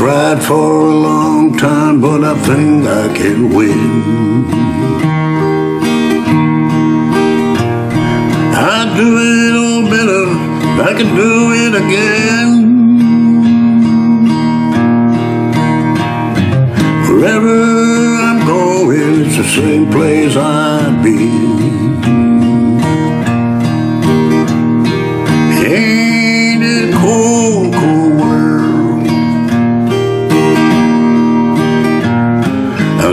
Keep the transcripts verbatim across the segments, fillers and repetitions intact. tried for a long time, but I think I can win. I do it all better, I can do it again. Wherever I'm going, it's the same place I've been.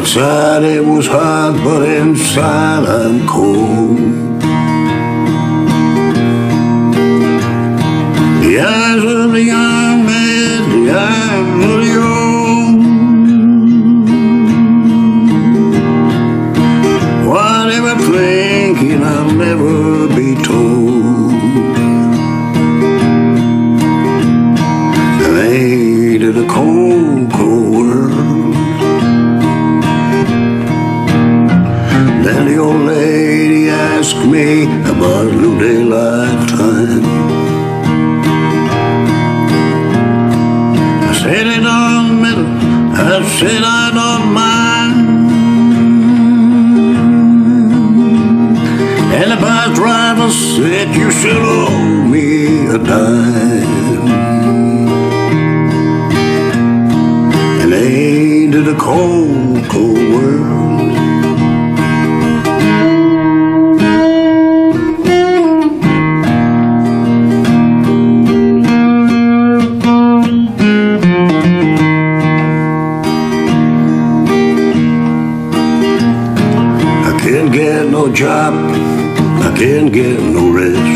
Outside it was hot, but inside I'm cold. The eyes of the young man, the eyes of the old. Whatever thinking, I'll never be told. And they did a cold, cold world. Then the old lady asked me about new daylight time. I said it don't matter, I said I don't mind. And the bus driver said you should owe me a dime. And they did a cold, cold world. Get no job, I can't get no rest.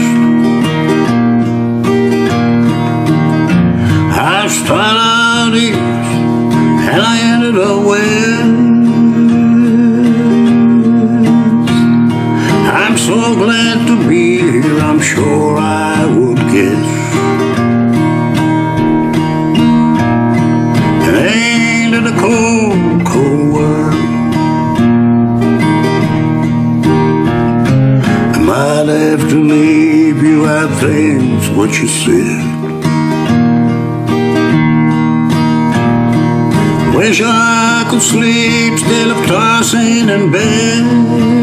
I started out east and I ended up west. I'm so glad to be here, I'm sure I would guess. It ain't in the cold, cold world. I'd have to leave you, I think's what you said. Wish I could sleep still of tossing in bed.